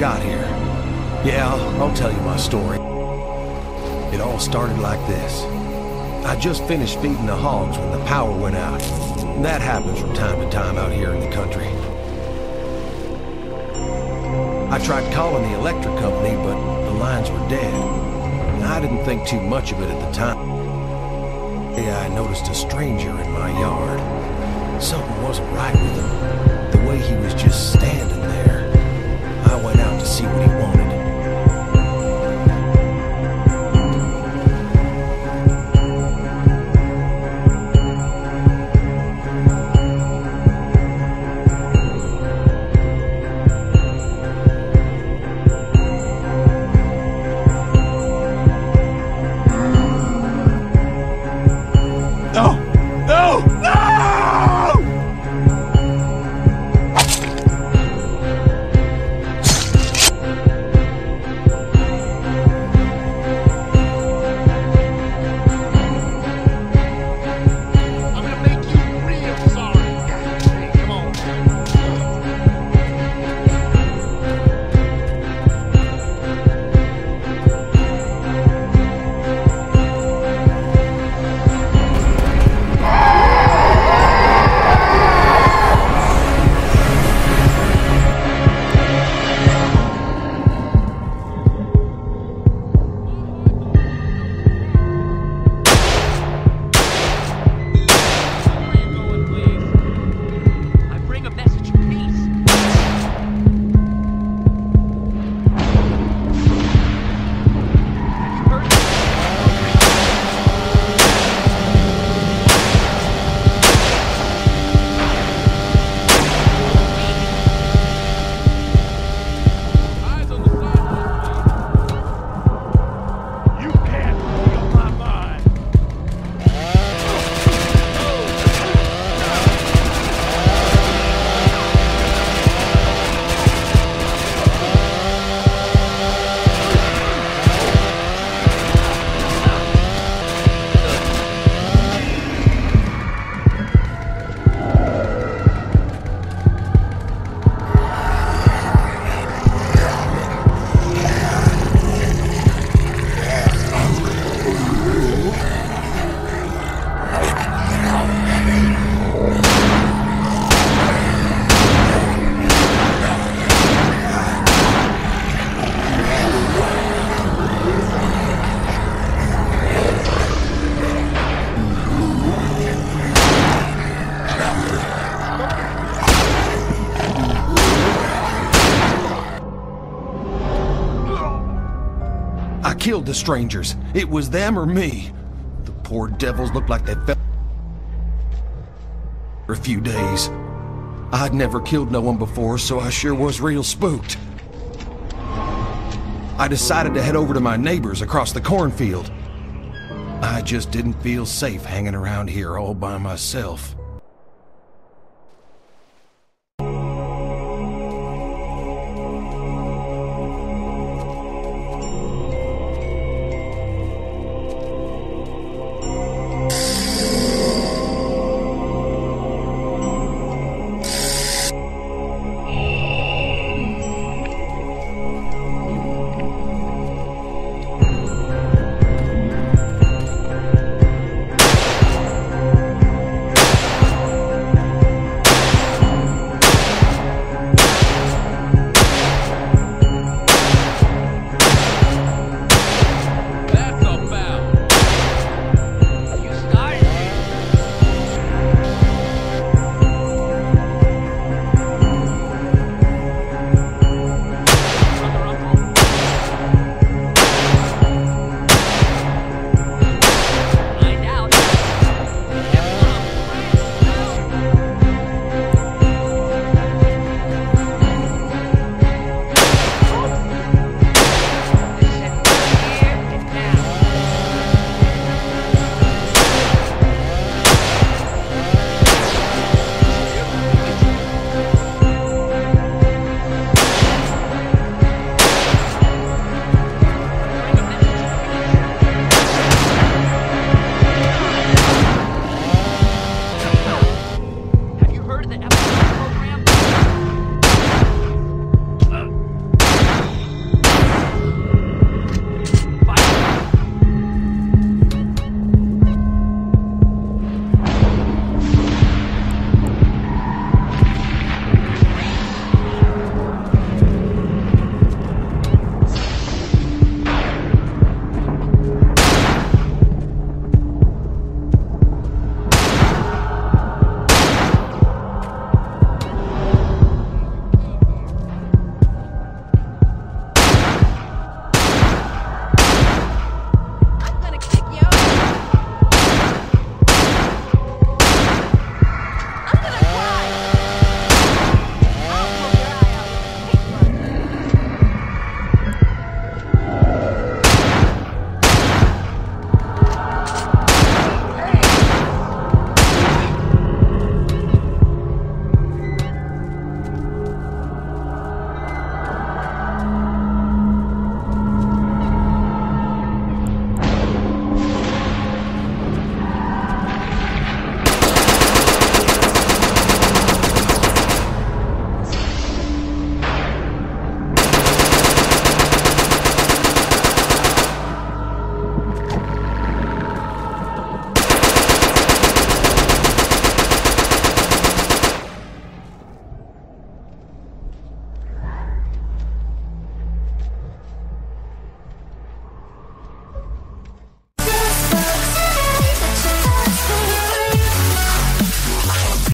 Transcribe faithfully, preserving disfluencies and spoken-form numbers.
got here. Yeah, I'll tell you my story. It all started like this. I just finished feeding the hogs when the power went out. That happens from time to time out here in the country. I tried calling the electric company, but the lines were dead. And I didn't think too much of it at the time. Yeah, I noticed a stranger in my yard. Something wasn't right with him. The way he was just standing there. I went out to see what he wanted. Killed the strangers. It was them or me. The poor devils looked like they fell for a few days. I'd never killed no one before, so I sure was real spooked. I decided to head over to my neighbors across the cornfield. I just didn't feel safe hanging around here all by myself.